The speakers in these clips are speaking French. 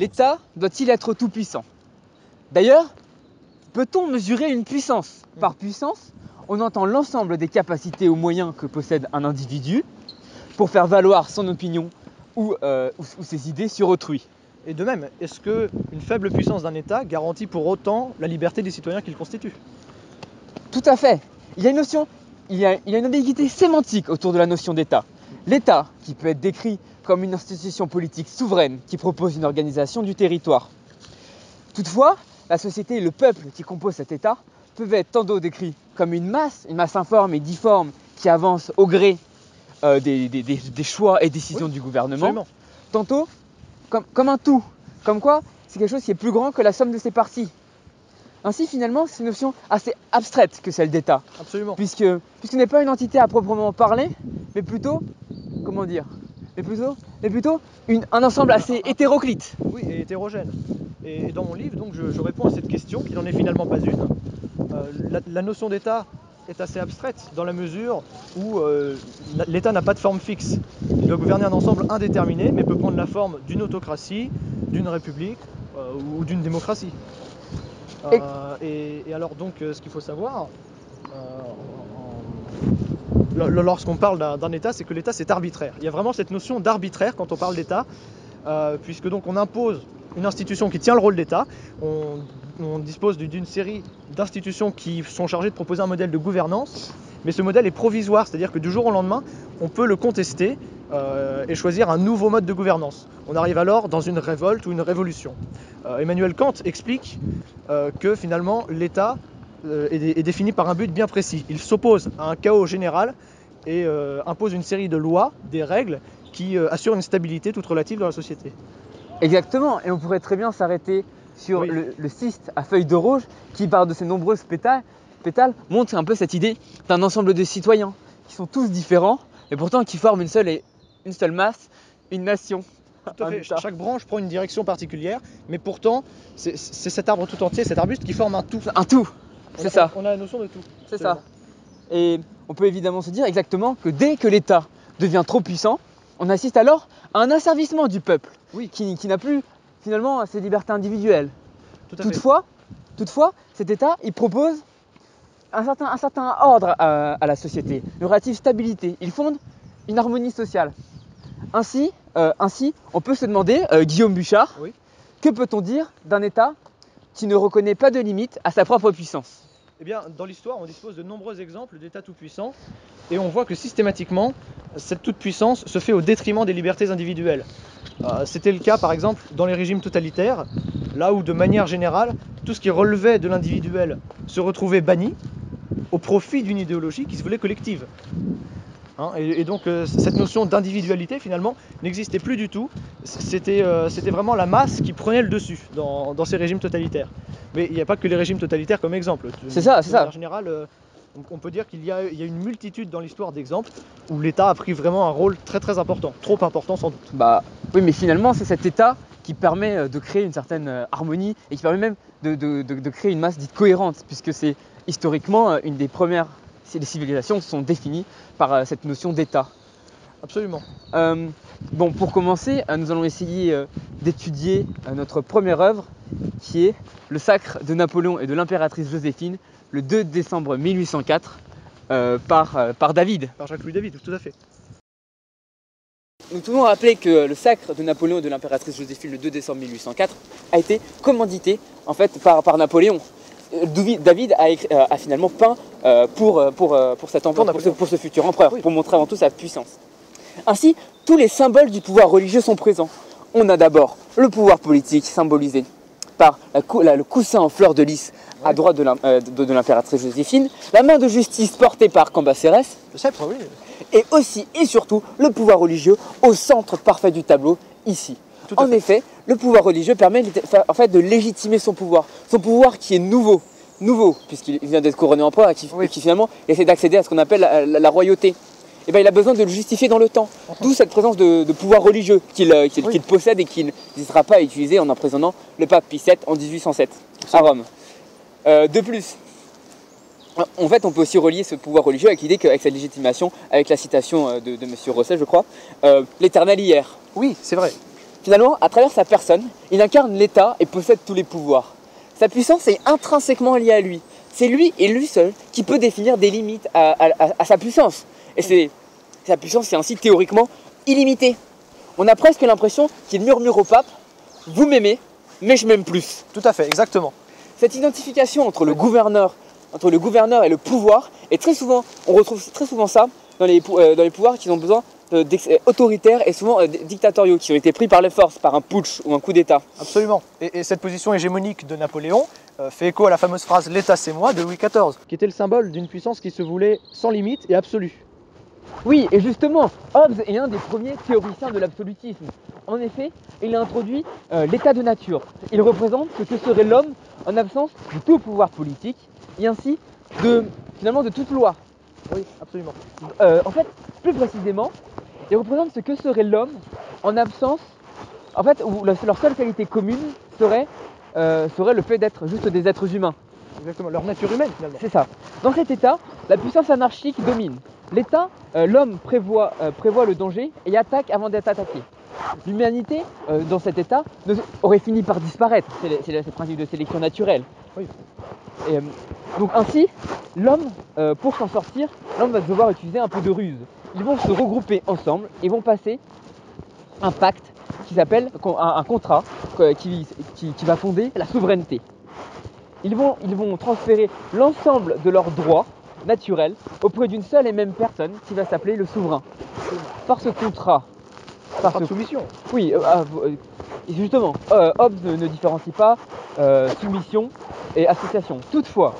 L'État doit-il être tout-puissant? D'ailleurs, peut-on mesurer une puissance? Par puissance, on entend l'ensemble des capacités ou moyens que possède un individu pour faire valoir son opinion ou ses idées sur autrui. Et de même, est-ce qu'une faible puissance d'un État garantit pour autant la liberté des citoyens qu'il constitue? Tout à fait. Il y a une ambiguïté sémantique autour de la notion d'État. L'État, qui peut être décrit comme une institution politique souveraine qui propose une organisation du territoire. Toutefois, la société et le peuple qui composent cet État peuvent être tantôt décrits comme une masse informe et difforme qui avance au gré des choix et décisions du gouvernement, tantôt comme un tout, comme quoi c'est quelque chose qui est plus grand que la somme de ses parties. Ainsi, finalement, c'est une notion assez abstraite que celle d'État. Absolument. Puisque ce n'est pas une entité à proprement parler, mais plutôt, comment dire, un ensemble assez hétéroclite. Oui, et hétérogène. Et dans mon livre, donc, je réponds à cette question, qui n'en est finalement pas une. La notion d'État est assez abstraite, dans la mesure où l'État n'a pas de forme fixe. Il doit gouverner un ensemble indéterminé, mais peut prendre la forme d'une autocratie, d'une république ou d'une démocratie. Et alors donc, ce qu'il faut savoir, lorsqu'on parle d'un État, c'est que l'État c'est arbitraire. Il y a vraiment cette notion d'arbitraire quand on parle d'État, puisque donc on impose une institution qui tient le rôle d'État, on dispose d'une série d'institutions qui sont chargées de proposer un modèle de gouvernance, mais ce modèle est provisoire, c'est-à-dire que du jour au lendemain, on peut le contester et choisir un nouveau mode de gouvernance. On arrive alors dans une révolte ou une révolution. Emmanuel Kant explique que finalement l'État est défini par un but bien précis. Il s'oppose à un chaos général et impose une série de lois, des règles qui assurent une stabilité toute relative dans la société. Exactement, et on pourrait très bien s'arrêter sur le ciste à feuilles de rouge qui, par de ses nombreuses pétales, montre un peu cette idée d'un ensemble de citoyens qui sont tous différents et pourtant qui forment une seule masse, une nation. Tout à fait. Chaque branche prend une direction particulière, mais pourtant, c'est cet arbre tout entier, cet arbuste qui forme un tout. Un tout, c'est ça. On a la notion de tout. C'est ça. Et on peut évidemment se dire exactement que dès que l'État devient trop puissant, on assiste alors à un asservissement du peuple, qui n'a plus finalement ses libertés individuelles. Toutefois, cet État, il propose un certain ordre à la société, une relative stabilité. Il fonde une harmonie sociale. Ainsi, on peut se demander, Guillaume Buchard, que peut-on dire d'un État qui ne reconnaît pas de limite à sa propre puissance? Eh bien, dans l'histoire, on dispose de nombreux exemples d'États tout-puissants et on voit que systématiquement, cette toute-puissance se fait au détriment des libertés individuelles. C'était le cas, par exemple, dans les régimes totalitaires, là où, de manière générale, tout ce qui relevait de l'individuel se retrouvait banni au profit d'une idéologie qui se voulait collective. Et donc cette notion d'individualité finalement n'existait plus du tout, c'était vraiment la masse qui prenait le dessus dans ces régimes totalitaires. Mais il n'y a pas que les régimes totalitaires comme exemple. C'est ça. En général, on peut dire qu'il y a une multitude dans l'histoire d'exemples où l'État a pris vraiment un rôle très très important, trop important sans doute. Bah oui, mais finalement c'est cet État qui permet de créer une certaine harmonie et qui permet même de créer une masse dite cohérente, puisque c'est historiquement une des premières... Les civilisations sont définies par cette notion d'État. Absolument. Bon, pour commencer, nous allons essayer d'étudier notre première œuvre, qui est le sacre de Napoléon et de l'impératrice Joséphine, le 2 décembre 1804, par David. Par Jacques-Louis David, tout à fait. Nous pouvons rappeler que le sacre de Napoléon et de l'impératrice Joséphine, le 2 décembre 1804, a été commandité en fait par Napoléon. David a finalement peint pour ce futur empereur, pour montrer avant tout sa puissance. Ainsi, tous les symboles du pouvoir religieux sont présents. On a d'abord le pouvoir politique symbolisé par le coussin en fleurs de lys à droite de l'impératrice Joséphine, la main de justice portée par Cambacérès, et aussi et surtout le pouvoir religieux au centre parfait du tableau, ici. En effet, le pouvoir religieux permet en fait de légitimer son pouvoir qui est nouveau puisqu'il vient d'être couronné empereur et qui finalement essaie d'accéder à ce qu'on appelle la royauté. eh ben, il a besoin de le justifier dans le temps. D'où cette présence de pouvoir religieux qu'il possède et qui ne sera pas utilisé en emprisonnant le pape Pie VII en 1807 à Rome. De plus, en fait, on peut aussi relier ce pouvoir religieux avec l'idée qu'avec sa légitimation, avec la citation de M. Rosset, je crois, l'éternel hier. Oui, c'est vrai. Finalement, à travers sa personne, il incarne l'État et possède tous les pouvoirs. Sa puissance est intrinsèquement liée à lui. C'est lui et lui seul qui peut définir des limites à sa puissance. Et sa puissance est ainsi théoriquement illimitée. On a presque l'impression qu'il murmure au pape « Vous m'aimez, mais je m'aime plus ». Tout à fait, exactement. Cette identification entre le gouverneur et le pouvoir, et on retrouve très souvent ça dans les pouvoirs qui ont besoin autoritaires et souvent dictatoriaux, qui ont été pris par les forces, par un putsch ou un coup d'État. Absolument. Et cette position hégémonique de Napoléon fait écho à la fameuse phrase « L'État, c'est moi » de Louis XIV, qui était le symbole d'une puissance qui se voulait sans limite et absolue. Oui, et justement, Hobbes est un des premiers théoriciens de l'absolutisme. En effet, il a introduit l'état de nature. Il représente ce que serait l'homme en absence de tout pouvoir politique, et ainsi finalement de toute loi. Oui, absolument. En fait, plus précisément, il représente ce que serait l'homme en absence, en fait, où leur seule qualité commune serait le fait d'être juste des êtres humains. Exactement, leur nature humaine finalement. C'est ça. Dans cet état, la puissance anarchique domine. L'État, l'homme prévoit le danger et attaque avant d'être attaqué. L'humanité, dans cet état, aurait fini par disparaître. C'est le principe de sélection naturelle. Oui. Et, donc ainsi, l'homme, pour s'en sortir, l'homme va devoir utiliser un peu de ruse. Ils vont se regrouper ensemble et vont passer un pacte qui s'appelle un contrat qui va fonder la souveraineté. Ils vont transférer l'ensemble de leurs droits naturel auprès d'une seule et même personne qui va s'appeler le souverain. Par ce contrat, soumission. Oui, justement, Hobbes ne différencie pas soumission et association. Toutefois,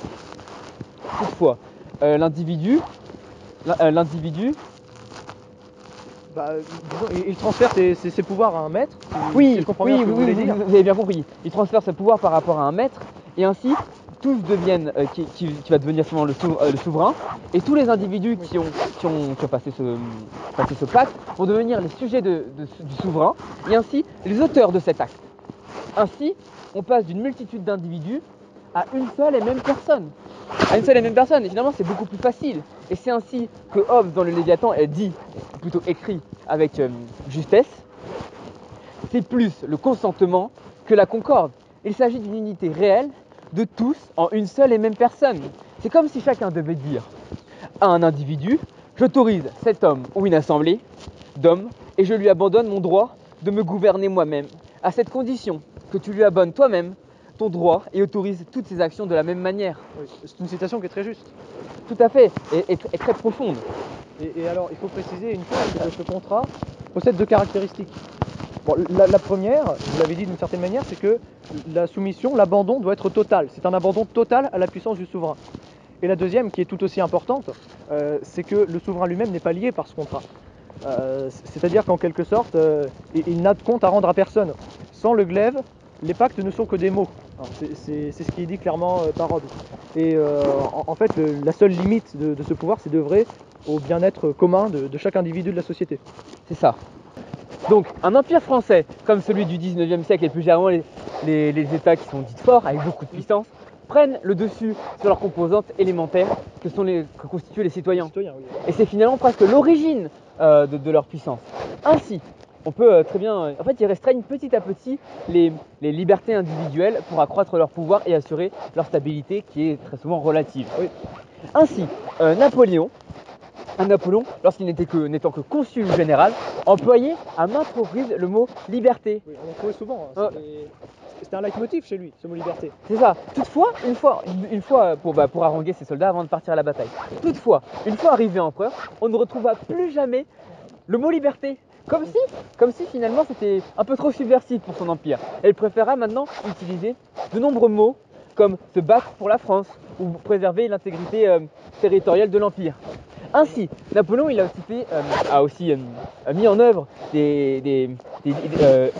l'individu, il transfère ses pouvoirs à un maître. Vous avez bien compris. Il transfère ses pouvoirs par rapport à un maître et ainsi. Qui va devenir finalement le souverain, et tous les individus qui ont passé ce pacte vont devenir les sujets du souverain, et ainsi les auteurs de cet acte. Ainsi, on passe d'une multitude d'individus à une seule et même personne. Et finalement, c'est beaucoup plus facile. Et c'est ainsi que Hobbes, dans le Léviathan, est dit, plutôt écrit avec justesse, c'est plus le consentement que la concorde. Il s'agit d'une unité réelle de tous en une seule et même personne. C'est comme si chacun devait dire à un individu, j'autorise cet homme ou une assemblée d'hommes et je lui abandonne mon droit de me gouverner moi-même, à cette condition que tu lui abonnes toi-même ton droit et autorise toutes ses actions de la même manière. Oui, c'est une citation qui est très juste. Tout à fait, et très profonde. Et alors, il faut préciser une chose, que ce contrat possède deux caractéristiques. Bon, la première, vous l'avez dit d'une certaine manière, c'est que la soumission, l'abandon doit être total. C'est un abandon total à la puissance du souverain. Et la deuxième, qui est tout aussi importante, c'est que le souverain lui-même n'est pas lié par ce contrat. C'est-à-dire qu'en quelque sorte, il n'a de compte à rendre à personne. Sans le glaive, les pactes ne sont que des mots. C'est ce qui est dit clairement par Hobbes. Et en fait, la seule limite de ce pouvoir, c'est d'œuvrer au bien-être commun de chaque individu de la société. C'est ça. Donc, un empire français, comme celui du 19e siècle, et plus généralement les États qui sont dits forts, avec beaucoup de puissance, prennent le dessus sur leurs composantes élémentaires que constituent les citoyens. Et c'est finalement presque l'origine de leur puissance. Ainsi, on peut très bien... en fait, ils restreignent petit à petit les libertés individuelles pour accroître leur pouvoir et assurer leur stabilité, qui est très souvent relative. Oui. Ainsi, Napoléon, lorsqu'il n'étant que consul général, employait à maintes reprises le mot « liberté ». Oui, on le trouvait souvent, hein. C'était un leitmotiv chez lui, ce mot « liberté ». C'est ça. Toutefois, une fois pour haranguer ses soldats avant de partir à la bataille. Toutefois, une fois arrivé empereur, on ne retrouva plus jamais le mot « liberté ». Comme si finalement c'était un peu trop subversif pour son empire. Et il préféra maintenant utiliser de nombreux mots comme « se battre pour la France » ou « préserver l'intégrité territoriale de l'empire ». Ainsi, Napoléon a aussi mis en œuvre des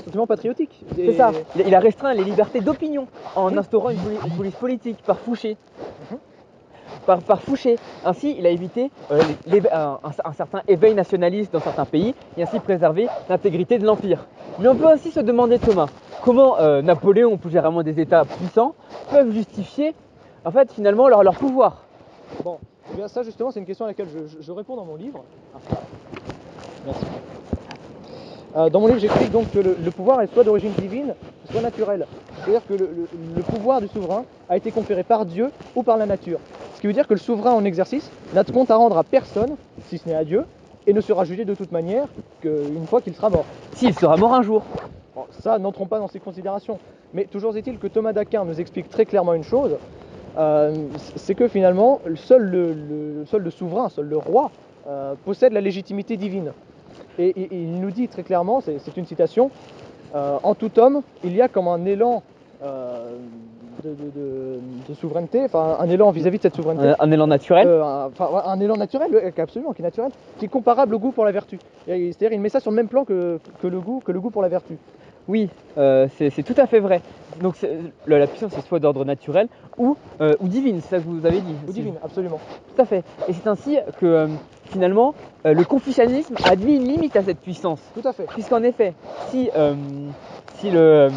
sentiments patriotiques. C'est ça. Il a restreint les libertés d'opinion en instaurant une police politique par Fouché. par Fouché. Ainsi, il a évité un certain éveil nationaliste dans certains pays et ainsi préservé l'intégrité de l'Empire. Mais on peut aussi se demander, Thomas, comment Napoléon, plus généralement des États puissants, peuvent justifier en fait, finalement leur pouvoir. Bon, eh bien ça justement, c'est une question à laquelle je réponds dans mon livre. Merci. Dans mon livre, j'explique donc que le pouvoir est soit d'origine divine, soit naturelle. C'est-à-dire que le pouvoir du souverain a été conféré par Dieu ou par la nature. Ce qui veut dire que le souverain en exercice n'a de compte à rendre à personne, si ce n'est à Dieu, et ne sera jugé de toute manière qu'une fois qu'il sera mort. S'il sera mort un jour. Bon, ça, n'entrons pas dans ces considérations. Mais toujours est-il que Thomas d'Aquin nous explique très clairement une chose, c'est que finalement, seul le souverain, seul le roi, possède la légitimité divine. Et il nous dit très clairement, c'est une citation, en tout homme, il y a comme un élan de souveraineté, enfin un élan vis-à-vis de cette souveraineté. Un élan naturel un élan naturel, absolument, qui est naturel, qui est comparable au goût pour la vertu. C'est-à-dire il met ça sur le même plan que le goût pour la vertu. Oui, c'est tout à fait vrai. Donc la puissance est soit d'ordre naturel ou divine, c'est ça que vous avez dit. Ou divine, absolument. Tout à fait. Et c'est ainsi que finalement le confucianisme admet une limite à cette puissance. Tout à fait. Puisqu'en effet, si le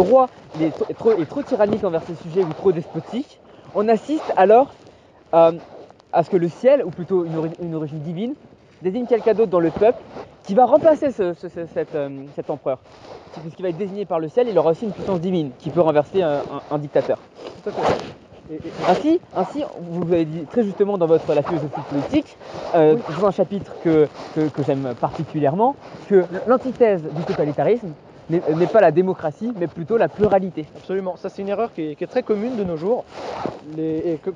roi est trop tyrannique envers ses sujets ou trop despotique, on assiste alors à ce que le ciel, ou plutôt une origine divine, désigne quelqu'un d'autre dans le peuple qui va remplacer cet empereur. Puisqu'il va être désigné par le ciel, il aura aussi une puissance divine qui peut renverser un dictateur. Tout à fait. Ainsi, vous avez dit très justement dans la philosophie politique, dans un chapitre que j'aime particulièrement, que l'antithèse du totalitarisme n'est pas la démocratie, mais plutôt la pluralité. Absolument, ça c'est une erreur qui est très commune de nos jours.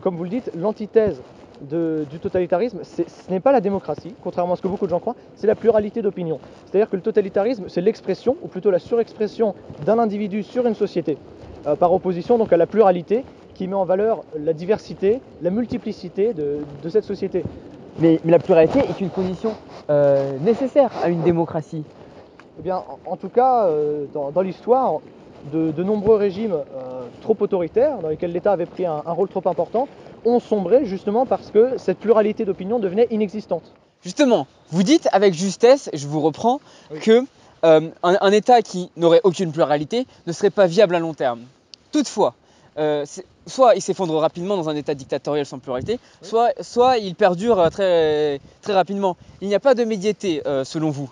Comme vous le dites, l'antithèse du totalitarisme, ce n'est pas la démocratie, contrairement à ce que beaucoup de gens croient, c'est la pluralité d'opinion. C'est-à-dire que le totalitarisme, c'est l'expression, ou plutôt la surexpression d'un individu sur une société, par opposition donc à la pluralité qui met en valeur la diversité, la multiplicité de cette société. Mais la pluralité est une condition nécessaire à une démocratie. Eh bien, en tout cas, dans l'histoire, de nombreux régimes trop autoritaires, dans lesquels l'État avait pris un rôle trop important, ont sombré justement parce que cette pluralité d'opinions devenait inexistante. Justement, vous dites avec justesse, je vous reprends, oui, que un État qui n'aurait aucune pluralité ne serait pas viable à long terme. Toutefois, soit il s'effondre rapidement dans un État dictatorial sans pluralité, oui, soit il perdure très, très rapidement. Il n'y a pas de médiété, selon vous.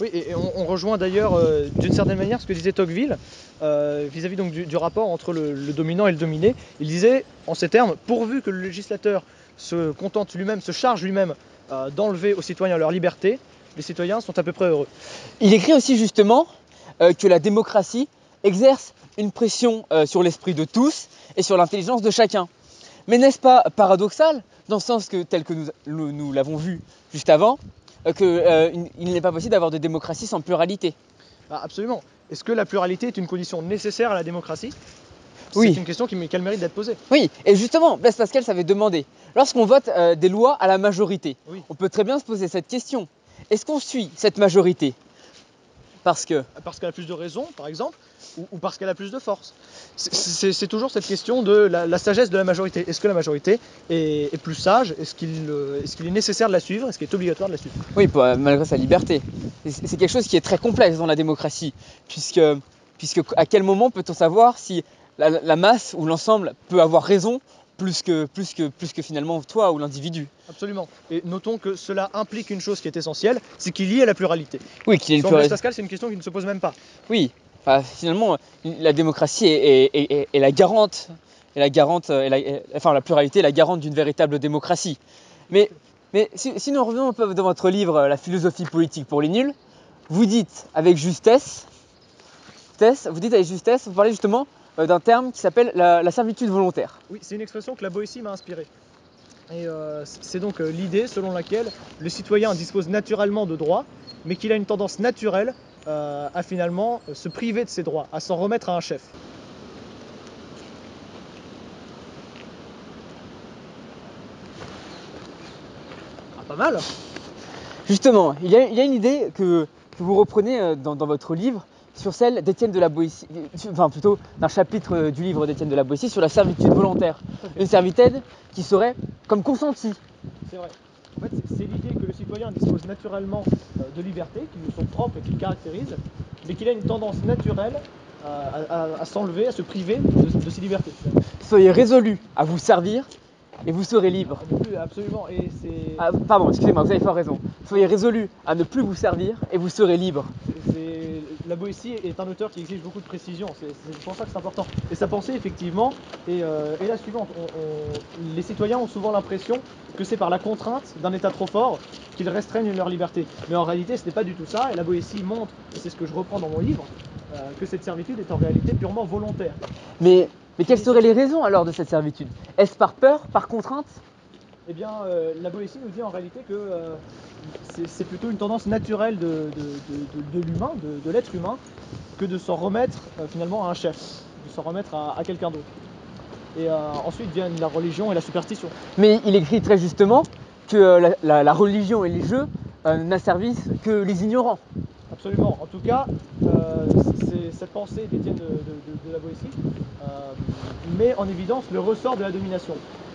Oui, et on rejoint d'ailleurs d'une certaine manière ce que disait Tocqueville vis-à-vis donc du rapport entre le dominant et le dominé. Il disait en ces termes, pourvu que le législateur se contente lui-même, se charge lui-même d'enlever aux citoyens leur liberté, les citoyens sont à peu près heureux. Il écrit aussi justement que la démocratie exerce une pression sur l'esprit de tous et sur l'intelligence de chacun. Mais n'est-ce pas paradoxal, dans le sens que tel que nous l'avons vu juste avant, qu'il n'est pas possible d'avoir de démocratie sans pluralité. Ah, absolument. Est-ce que la pluralité est une condition nécessaire à la démocratie? Oui. C'est une question qui a le mérite d'être posée. Oui, et justement, Blaise Pascal s'avait demandé, lorsqu'on vote des lois à la majorité, oui, on peut très bien se poser cette question. Est-ce qu'on suit cette majorité? Parce qu'elle a plus de raison, par exemple, ou parce qu'elle a plus de force. C'est toujours cette question de la sagesse de la majorité. Est-ce que la majorité est plus sage? Est-ce qu'il est nécessaire de la suivre? Est-ce qu'il est obligatoire de la suivre? Oui, malgré sa liberté. C'est quelque chose qui est très complexe dans la démocratie, puisque à quel moment peut-on savoir si la masse ou l'ensemble peut avoir raison plus que finalement toi ou l'individu. Absolument. Et notons que cela implique une chose qui est essentielle, c'est qu'il y ait la pluralité. Oui, qu'il y ait la pluralité. Pascal, c'est une question qui ne se pose même pas. Oui. Enfin, finalement, la démocratie est la garante, la pluralité est la garante d'une véritable démocratie. Mais si nous revenons un peu dans votre livre La philosophie politique pour les nuls, vous dites avec justesse, vous parlez justement d'un terme qui s'appelle la servitude volontaire. Oui, c'est une expression que la Boétie m'a inspirée. Et c'est donc l'idée selon laquelle le citoyen dispose naturellement de droits, mais qu'il a une tendance naturelle à finalement se priver de ses droits, à s'en remettre à un chef. Ah, pas mal. Justement, il y a une idée que vous reprenez dans votre livre, sur celle d'Étienne de la Boétie, enfin plutôt d'un chapitre du livre d'Étienne de la Boétie sur la servitude volontaire. Une servitude qui serait comme consentie. C'est vrai. En fait, c'est l'idée que le citoyen dispose naturellement de libertés qui lui sont propres et qui le caractérisent, mais qu'il a une tendance naturelle à s'enlever, à se priver de ses libertés. Soyez résolus à vous servir et vous serez libre. Absolument. Et c'est... Ah, pardon, excusez-moi, vous avez fort raison. Soyez résolus à ne plus vous servir et vous serez libre. La Boétie est un auteur qui exige beaucoup de précision, c'est pour ça que c'est important. Et sa pensée, effectivement, est la suivante. Les citoyens ont souvent l'impression que c'est par la contrainte d'un État trop fort qu'ils restreignent leur liberté. Mais en réalité, ce n'est pas du tout ça. Et la Boétie montre, et c'est ce que je reprends dans mon livre, que cette servitude est en réalité purement volontaire. Mais quelles seraient les raisons alors de cette servitude? Est-ce par peur, par contrainte? Eh bien, la Boétie nous dit en réalité que c'est plutôt une tendance naturelle de l'humain, de l'être humain, que de s'en remettre finalement à un chef, de s'en remettre à quelqu'un d'autre. Et ensuite viennent la religion et la superstition. Mais il écrit très justement que la religion et les jeux n'asservissent que les ignorants. Absolument. En tout cas, c'est cette pensée d'Étienne de la Boétie met en évidence le ressort de la domination.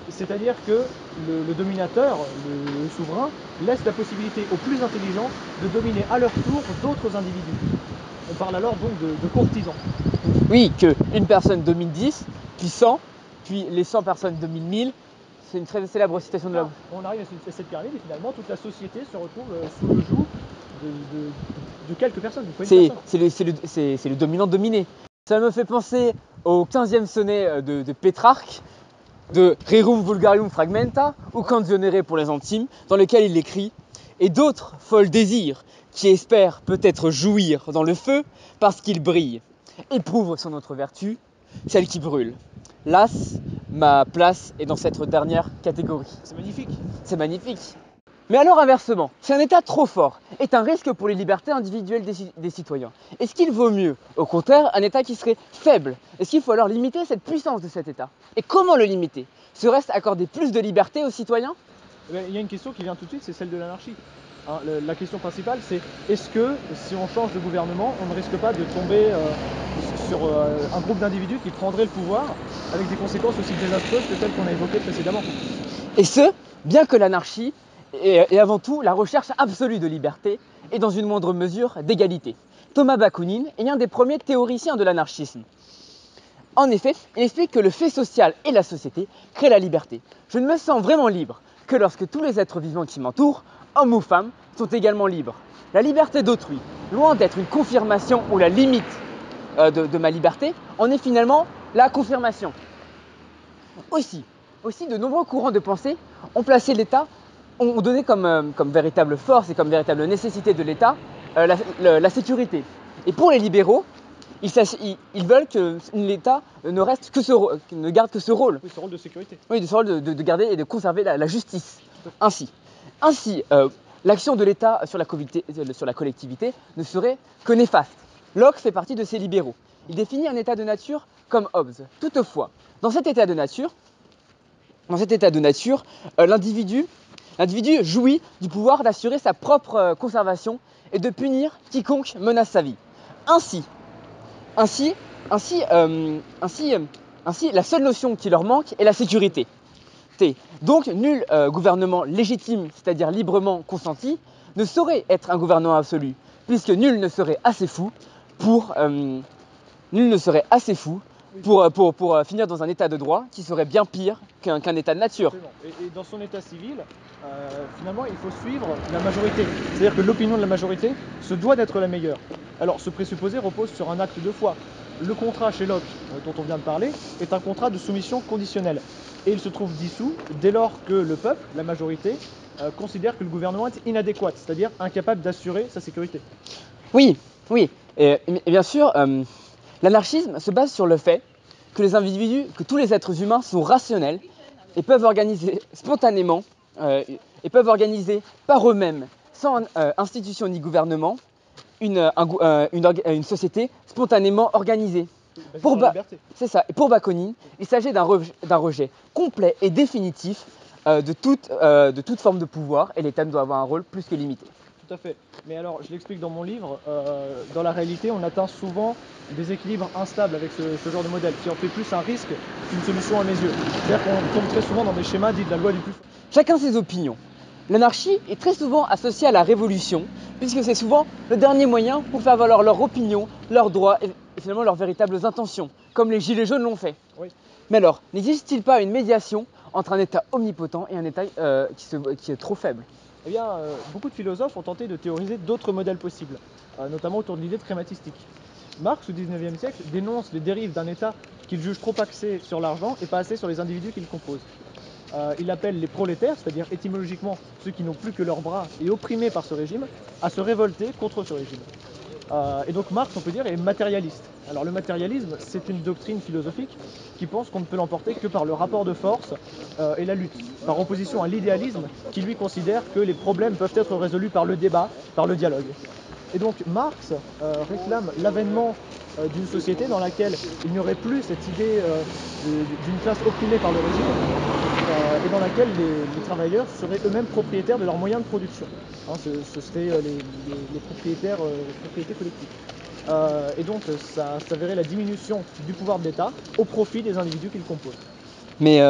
C'est-à-dire que le dominateur, le souverain, laisse la possibilité aux plus intelligents de dominer à leur tour d'autres individus. On parle alors donc de courtisans. Oui, qu'une personne domine 10, puis 100, puis les 100 personnes dominent 1000. C'est une très célèbre citation de Hobbes. On arrive à cette pyramide et finalement toute la société se retrouve sous le joug de quelques personnes. C'est le dominant dominé. Ça me fait penser au 15e sonnet de Pétrarque, de Rerum Vulgarium Fragmenta ou Candionere pour les intimes, dans lequel il écrit « Et d'autres folles désirs, qui espèrent peut-être jouir dans le feu parce qu'il brille, éprouvent sur notre vertu, celle qui brûle. Las, ma place est dans cette dernière catégorie. » C'est magnifique. C'est magnifique. Mais alors inversement, si un État trop fort est un risque pour les libertés individuelles des citoyens, est-ce qu'il vaut mieux, au contraire, un État qui serait faible? Est-ce qu'il faut alors limiter cette puissance de cet État? Et comment le limiter? Serait-ce accorder plus de liberté aux citoyens? Il y a une question qui vient tout de suite, c'est celle de l'anarchie. La question principale, c'est est-ce que, si on change de gouvernement, on ne risque pas de tomber sur un groupe d'individus qui prendrait le pouvoir avec des conséquences aussi désastreuses que celles qu'on a évoquées précédemment? Et ce, bien que l'anarchie et avant tout, la recherche absolue de liberté et dans une moindre mesure d'égalité. Thomas Bakounine est un des premiers théoriciens de l'anarchisme. En effet, il explique que le fait social et la société créent la liberté. Je ne me sens vraiment libre que lorsque tous les êtres vivants qui m'entourent, hommes ou femmes, sont également libres. La liberté d'autrui, loin d'être une confirmation ou la limite de ma liberté, en est finalement la confirmation. Aussi, de nombreux courants de pensée ont placé l'État on donnait comme véritable force et comme véritable nécessité de l'État la sécurité. Et pour les libéraux, ils veulent que l'État ne garde que ce rôle. Oui, ce rôle de sécurité. Oui, ce rôle de garder et de conserver la justice. Ainsi, l'action de l'État sur la collectivité ne serait que néfaste. Locke fait partie de ces libéraux. Il définit un état de nature comme Hobbes. Toutefois, dans cet état de nature, l'individu jouit du pouvoir d'assurer sa propre conservation et de punir quiconque menace sa vie. Ainsi, la seule notion qui leur manque est la sécurité. Donc, nul gouvernement légitime, c'est-à-dire librement consenti, ne saurait être un gouvernement absolu, puisque nul ne serait assez fou pour finir dans un état de droit qui serait bien pire qu'un état de nature. Et dans son état civil, finalement, il faut suivre la majorité. C'est-à-dire que l'opinion de la majorité se doit d'être la meilleure. Alors, ce présupposé repose sur un acte de foi. Le contrat chez Locke, dont on vient de parler, est un contrat de soumission conditionnelle. Et il se trouve dissous dès lors que le peuple, la majorité, considère que le gouvernement est inadéquat, c'est-à-dire incapable d'assurer sa sécurité. Oui. Et bien sûr... L'anarchisme se base sur le fait que tous les êtres humains sont rationnels et peuvent organiser spontanément par eux-mêmes, sans institution ni gouvernement, une société spontanément organisée. Pour Bakounine, il s'agit d'un rejet complet et définitif de toute forme de pouvoir et l'État doit avoir un rôle plus que limité. tout à fait. Mais alors, je l'explique dans mon livre, dans la réalité, on atteint souvent des équilibres instables avec ce genre de modèle, qui en fait plus un risque qu'une solution à mes yeux. C'est-à-dire qu'on tombe très souvent dans des schémas dits de la loi du plus fort. Chacun ses opinions. L'anarchie est très souvent associée à la révolution, puisque c'est souvent le dernier moyen pour faire valoir leur opinion, leurs droits et finalement leurs véritables intentions, comme les Gilets jaunes l'ont fait. Oui. Mais alors, n'existe-t-il pas une médiation entre un état omnipotent et un état qui est trop faible? Eh bien, beaucoup de philosophes ont tenté de théoriser d'autres modèles possibles, notamment autour de l'idée de crématistique. Marx, au XIXe siècle, dénonce les dérives d'un état qu'il juge trop axé sur l'argent et pas assez sur les individus qui le composent. Il appelle les prolétaires, c'est-à-dire étymologiquement ceux qui n'ont plus que leurs bras et opprimés par ce régime, à se révolter contre ce régime. Et donc Marx, on peut dire, est matérialiste. Alors le matérialisme, c'est une doctrine philosophique qui pense qu'on ne peut l'emporter que par le rapport de force et la lutte, par opposition à l'idéalisme qui lui considère que les problèmes peuvent être résolus par le débat, par le dialogue. Et donc Marx réclame l'avènement d'une société dans laquelle il n'y aurait plus cette idée d'une classe opprimée par le régime et dans laquelle les travailleurs seraient eux-mêmes propriétaires de leurs moyens de production. Hein, ce seraient les propriétaires propriétés collectives. Et donc ça s'avérait la diminution du pouvoir de l'État au profit des individus qui le composent. Mais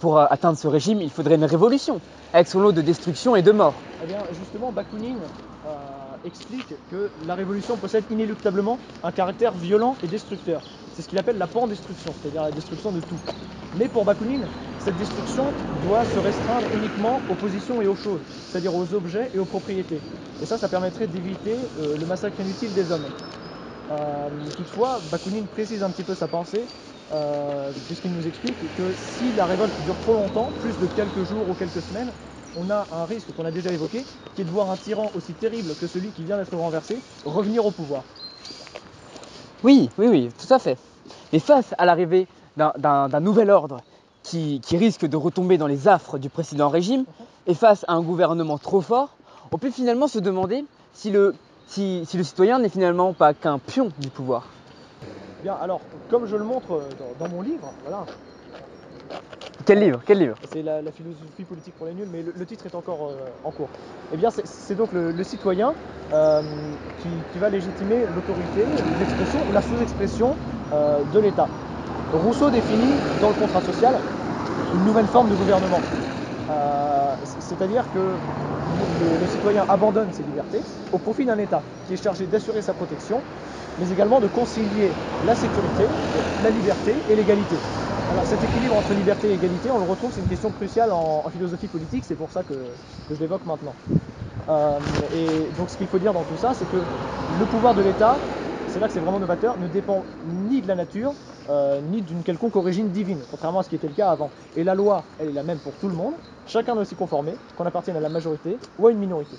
pour atteindre ce régime, il faudrait une révolution, avec son lot de destruction et de mort. Eh bien justement, Bakounine explique que la révolution possède inéluctablement un caractère violent et destructeur. C'est ce qu'il appelle la pandestruction, c'est-à-dire la destruction de tout. Mais pour Bakounine, cette destruction doit se restreindre uniquement aux positions et aux choses, c'est-à-dire aux objets et aux propriétés. Et ça permettrait d'éviter le massacre inutile des hommes. Toutefois, Bakounine précise un petit peu sa pensée, puisqu'il nous explique que si la révolte dure trop longtemps, plus de quelques jours ou quelques semaines, on a un risque qu'on a déjà évoqué, qui est de voir un tyran aussi terrible que celui qui vient d'être renversé revenir au pouvoir. Oui, tout à fait. Mais face à l'arrivée d'un nouvel ordre qui risque de retomber dans les affres du précédent régime, et face à un gouvernement trop fort, on peut finalement se demander si le citoyen n'est finalement pas qu'un pion du pouvoir. Bien, alors, comme je le montre dans mon livre, voilà. Quel livre ? C'est la philosophie politique pour les nuls, mais le titre est encore en cours. Eh bien, c'est donc le citoyen qui va légitimer l'autorité, l'expression ou la sous-expression de l'État. Rousseau définit dans le contrat social une nouvelle forme de gouvernement. C'est-à-dire que le citoyen abandonne ses libertés au profit d'un État qui est chargé d'assurer sa protection, mais également de concilier la sécurité, la liberté et l'égalité. Alors cet équilibre entre liberté et égalité, on le retrouve, c'est une question cruciale en philosophie politique, c'est pour ça que je l'évoque maintenant. Et donc ce qu'il faut dire dans tout ça, c'est que le pouvoir de l'État, c'est là que c'est vraiment novateur, ne dépend ni de la nature, ni d'une quelconque origine divine, contrairement à ce qui était le cas avant. Et la loi, elle est la même pour tout le monde, chacun doit s'y conformer, qu'on appartienne à la majorité ou à une minorité.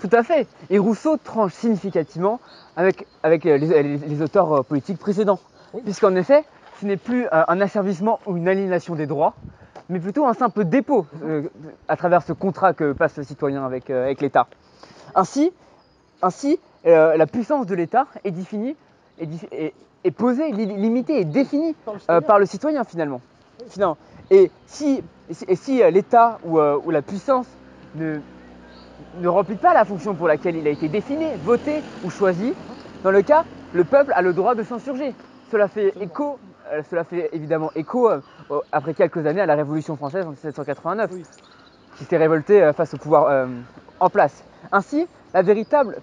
Tout à fait, et Rousseau tranche significativement avec les auteurs politiques précédents, oui. Puisqu'en effet, ce n'est plus un asservissement ou une aliénation des droits, mais plutôt un simple dépôt à travers ce contrat que passe le citoyen avec l'État. Ainsi, la puissance de l'État est définie, est posée, limitée et définie par le citoyen finalement. Et si l'État ou la puissance ne remplit pas la fonction pour laquelle il a été défini, voté ou choisi, dans le cas, le peuple a le droit de s'insurger. Cela fait évidemment écho après quelques années à la Révolution française en 1789, oui. Qui s'est révoltée face au pouvoir en place. Ainsi, la véritable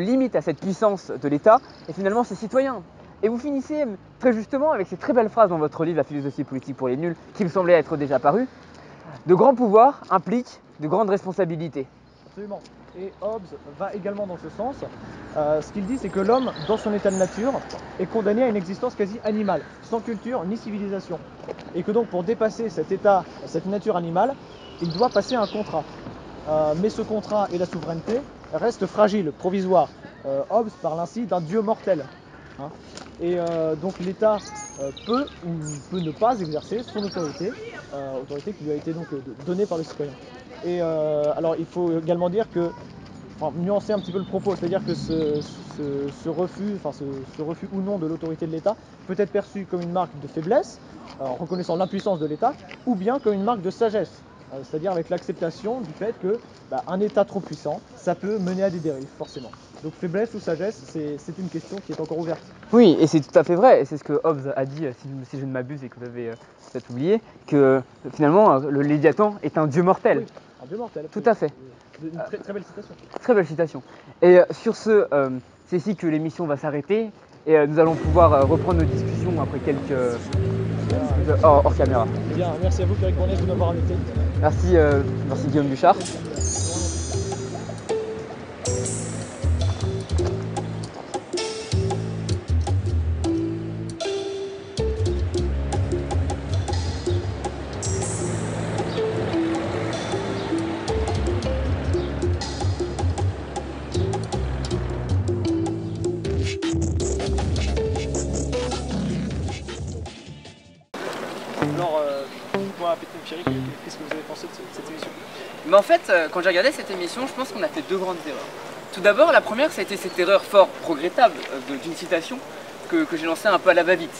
limite à cette puissance de l'État est finalement ses citoyens. Et vous finissez très justement avec ces très belles phrases dans votre livre La philosophie politique pour les nuls, qui me semblait être déjà paru. De grands pouvoirs impliquent de grandes responsabilités. Absolument. Et Hobbes va également dans ce sens. Ce qu'il dit, c'est que l'homme, dans son état de nature, est condamné à une existence quasi animale, sans culture ni civilisation. Et que donc, pour dépasser cet état, cette nature animale, il doit passer un contrat. Mais ce contrat et la souveraineté restent fragiles, provisoires. Hobbes parle ainsi d'un dieu mortel. Hein. Et donc l'État peut ou peut ne pas exercer son autorité, autorité qui lui a été donc donnée par le citoyen. Et alors il faut également dire que, enfin, nuancer un petit peu le propos, c'est-à-dire que ce refus ou non de l'autorité de l'État peut être perçu comme une marque de faiblesse, en reconnaissant l'impuissance de l'État, ou bien comme une marque de sagesse, c'est-à-dire avec l'acceptation du fait que un État trop puissant, ça peut mener à des dérives, forcément. Donc faiblesse ou sagesse, c'est une question qui est encore ouverte. Oui, et c'est tout à fait vrai, et c'est ce que Hobbes a dit, si je ne m'abuse et que vous avez peut-être oublié, que finalement le Léviathan est un dieu mortel. Oui, un dieu mortel. Tout à fait. Une très, très belle citation. Très belle citation. Et sur ce, c'est ici que l'émission va s'arrêter, et nous allons pouvoir reprendre nos discussions après quelques... hors caméra. Bien, merci à vous Pierrick Bournez de m'avoir invité. Merci, merci Guillaume Buchard. Qu'est-ce que vous avez pensé de cette émission? Mais en fait, quand j'ai regardé cette émission, je pense qu'on a fait deux grandes erreurs. Tout d'abord, la première, ça a été cette erreur fort regrettable d'une citation que j'ai lancée un peu à la va-vite.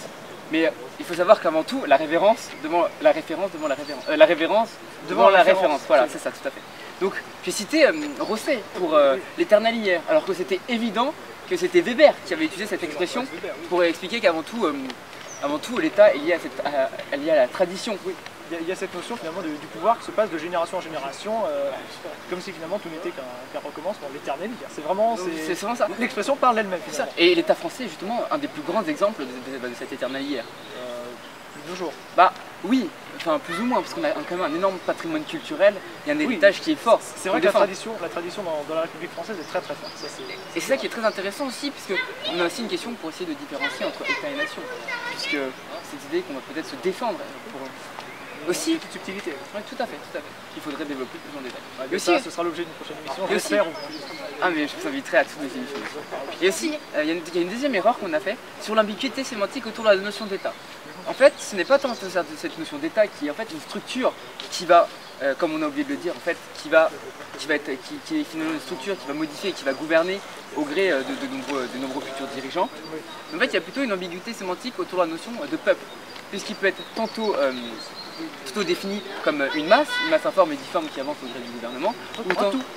Mais il faut savoir qu'avant tout, la révérence devant la référence devant la révérence. La révérence devant la référence. Voilà, c'est ça, tout à fait. Donc, j'ai cité Rosset pour l'éternel hier, alors que c'était évident que c'était Weber qui avait utilisé cette expression pour expliquer qu'avant tout, l'État est lié à la tradition. Il y a cette notion finalement du pouvoir qui se passe de génération en génération, comme si finalement tout n'était qu'un recommencement, l'éternel. C'est vraiment ça. L'expression parle elle-même. Et l'État français est justement un des plus grands exemples de cet éternel hier. Plus de jours. Bah oui, enfin plus ou moins, parce qu'on a quand même un énorme patrimoine culturel, il y a un héritage qui est fort. C'est vrai que la tradition dans la République française est très très forte. Et c'est ça qui est très intéressant aussi, puisque on a aussi une question pour essayer de différencier entre État et nation, puisque cette idée qu'on va peut-être se défendre aussi, toute subtilité. Oui, tout à fait. Qu'il faudrait développer plus en détail. Ouais, et aussi, ça, ce sera l'objet d'une prochaine émission. J'espère. Ah, mais je vous inviterai à toutes les émissions. Et aussi, il y a une deuxième erreur qu'on a faite sur l'ambiguïté sémantique autour de la notion d'État. En fait, ce n'est pas tant cette notion d'État qui est en fait une structure qui va, comme on a oublié de le dire, en fait, qui est finalement une structure qui va modifier et qui va gouverner au gré de nombreux futurs dirigeants. Mais en fait, il y a plutôt une ambiguïté sémantique autour de la notion de peuple, puisqu'il peut être tantôt définie comme une masse informe et difforme qui avance au gré du gouvernement,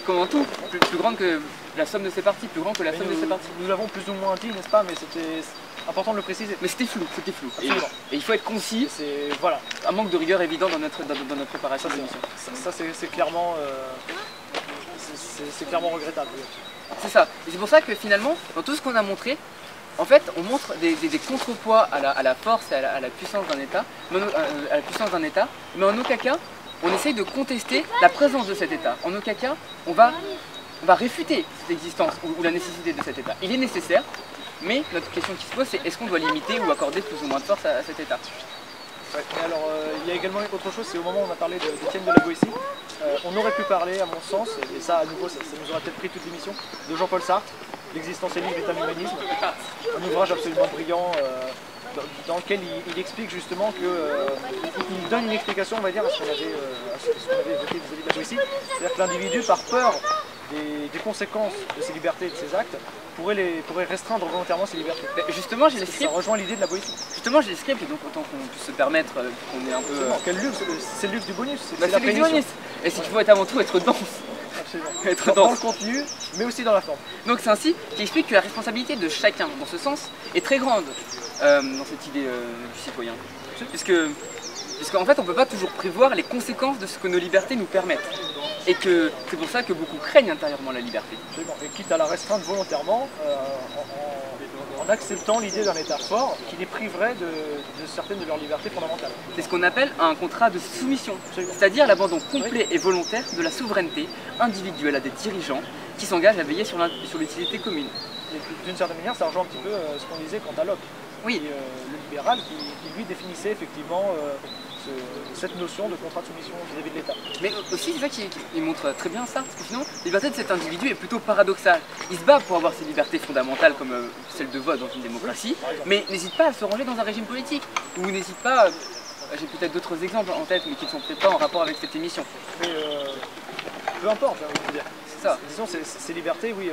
comme en tout, plus grande que la somme de ses parties, Nous l'avons plus ou moins dit, n'est-ce pas? Mais c'était important de le préciser. Mais c'était flou, Et il faut être concis. Voilà. Un manque de rigueur évident dans notre préparation de l'émission. Ça, c'est clairement, clairement regrettable. C'est ça. Et c'est pour ça que finalement, dans tout ce qu'on a montré, en fait, on montre des contrepoids à la force et à la puissance d'un État, mais en aucun cas, on essaye de contester la présence de cet État. En aucun cas, on va réfuter cette existence ou la nécessité de cet État. Il est nécessaire, mais notre question qui se pose, c'est est-ce qu'on doit limiter ou accorder plus ou moins de force à cet État? Et alors, il y a également autre chose, c'est au moment où on a parlé d'Étienne de la Boétie, on aurait pu parler, à mon sens, et ça, à nouveau, ça nous aurait peut-être pris toute l'émission, de Jean-Paul Sartre, L'existentialisme est un humanisme, un ouvrage absolument brillant dans lequel il explique justement que il donne une explication, on va dire, à ce qu'on avait évoqué vis-à-vis de la Boétie, c'est-à-dire que l'individu, par peur des conséquences de ses libertés et de ses actes, pourrait restreindre volontairement ses libertés. Ben justement, j'ai les scripts. Ça rejoint l'idée de la Boétie. Justement, j'ai les scripts, et donc autant qu'on puisse se permettre qu'on est un peu... Quel luxe, c'est le luxe du bonus. C'est le luxe du bonus. Et ce qu'il faut être avant tout être dense. Dans le contenu, mais aussi dans la forme. Donc c'est ainsi qu'il explique que la responsabilité de chacun, dans ce sens, est très grande dans cette idée du citoyen. Puisque en fait, on ne peut pas toujours prévoir les conséquences de ce que nos libertés nous permettent. Et que c'est pour ça que beaucoup craignent intérieurement la liberté. Absolument. Et quitte à la restreindre volontairement, en acceptant l'idée d'un État fort qui les priverait de certaines de leurs libertés fondamentales. C'est ce qu'on appelle un contrat de soumission, c'est-à-dire l'abandon complet et volontaire de la souveraineté individuelle à des dirigeants qui s'engagent à veiller sur l'utilité commune. D'une certaine manière, ça rejoint un petit peu ce qu'on disait quant à Locke, oui. Et, le libéral, qui lui définissait effectivement cette notion de contrat de soumission vis-à-vis de l'État. Mais aussi, c'est ça qui montre très bien ça, parce que sinon, la liberté de cet individu est plutôt paradoxale. Il se bat pour avoir ses libertés fondamentales, comme celle de vote dans une démocratie, oui, mais n'hésite pas à se ranger dans un régime politique, ou n'hésite pas, j'ai peut-être d'autres exemples en tête, mais qui ne sont peut-être pas en rapport avec cette émission. Mais peu importe, hein, je veux dire. Disons, ces libertés, oui,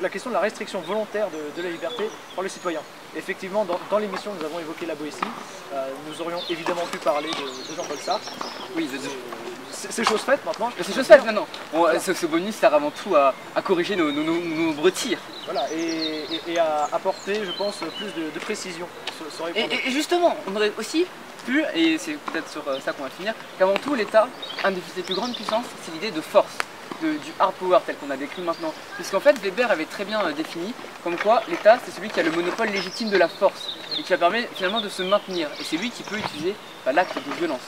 la question de la restriction volontaire de la liberté par le citoyen. Effectivement, dans l'émission, nous avons évoqué la Boétie. Nous aurions évidemment pu parler de Jean-Paul Sartre. Oui, c'est chose faite maintenant. C'est chose faite maintenant. Ce bonus sert avant tout à corriger nos retirs. Voilà, et à apporter, je pense, plus de précision. Et justement, on aurait aussi pu, et c'est peut-être sur ça qu'on va finir, qu'avant tout, l'État, un de ses plus grandes puissances, c'est l'idée de force. Du hard power tel qu'on a décrit maintenant, puisqu'en fait Weber avait très bien défini comme quoi l'État c'est celui qui a le monopole légitime de la force et qui permet finalement de se maintenir, et c'est lui qui peut utiliser l'acte de violence.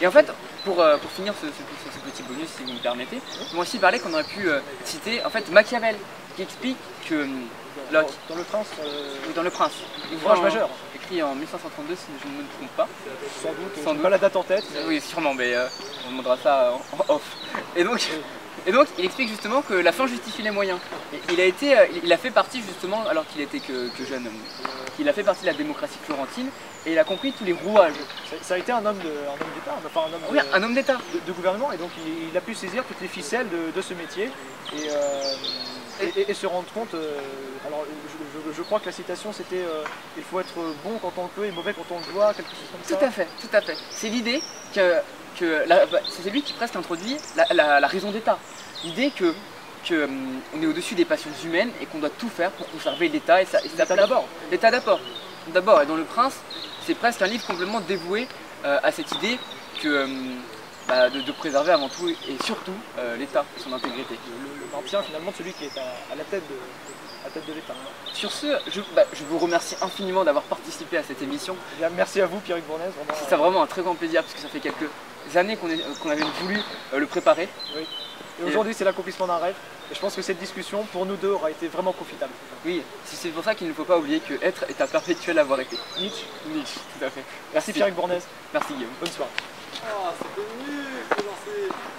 Et en fait, pour finir ce petit bonus, si vous me permettez, on va aussi parler qu'on aurait pu citer en fait Machiavel, qui explique que Locke, dans Le Prince, une branche majeure, écrit en 1532 si je ne me trompe pas. Sans doute, pas la date en tête. Oui, sûrement, mais on demandera ça en off. Et donc, il explique justement que la fin justifie les moyens. Et il a fait partie justement, alors qu'il était que jeune, qu'il a fait partie de la démocratie florentine, et il a compris tous les rouages. Ça a été un homme d'État, de gouvernement, et donc il a pu saisir toutes les ficelles de ce métier et se rendre compte. Alors, je crois que la citation c'était il faut être bon quand on le peut et mauvais quand on le doit, quelque chose comme ça. Tout à fait. C'est l'idée que c'est lui qui presque introduit la raison d'État. L'idée qu'on est au-dessus des passions humaines et qu'on doit tout faire pour conserver l'État et l'État d'abord. Et dans Le Prince, c'est presque un livre complètement dévoué à cette idée de préserver avant tout et surtout l'État et son intégrité. Le maintien finalement de celui qui est à la tête de l'État. Sur ce, je vous remercie infiniment d'avoir participé à cette émission. Bien, merci à vous, Pierrick Bournez. C'est ça, vraiment un très grand plaisir, parce que ça fait quelques années qu'on avait voulu le préparer. Oui. Et aujourd'hui, c'est l'accomplissement d'un rêve. Et je pense que cette discussion, pour nous deux, aura été vraiment profitable. Oui, c'est pour ça qu'il ne faut pas oublier que être est un perpétuel avoir été. Nietzsche, tout à fait. Merci Pierrick Bournez. Merci Guillaume. Bonne soirée. Oh, c'est